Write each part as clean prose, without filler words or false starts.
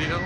video?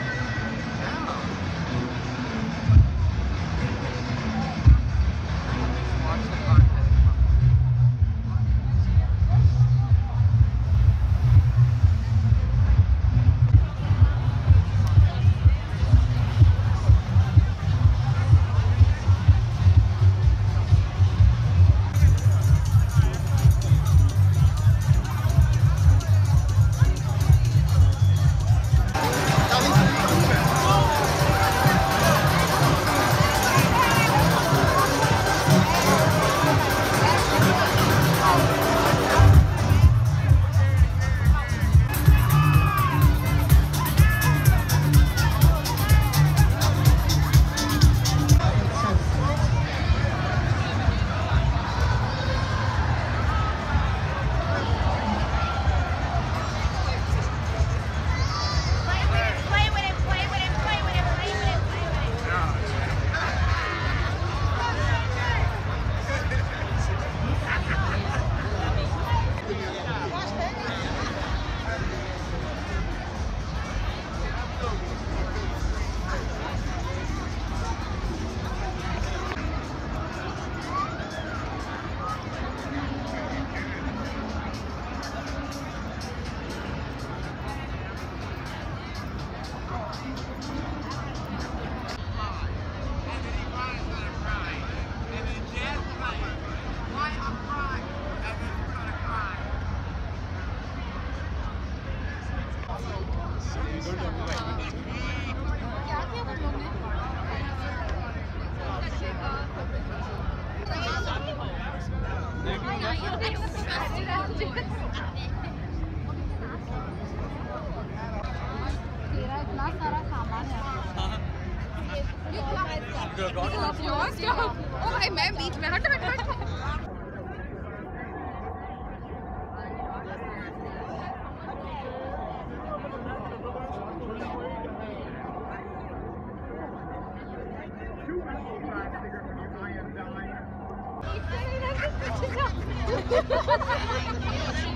I am dying.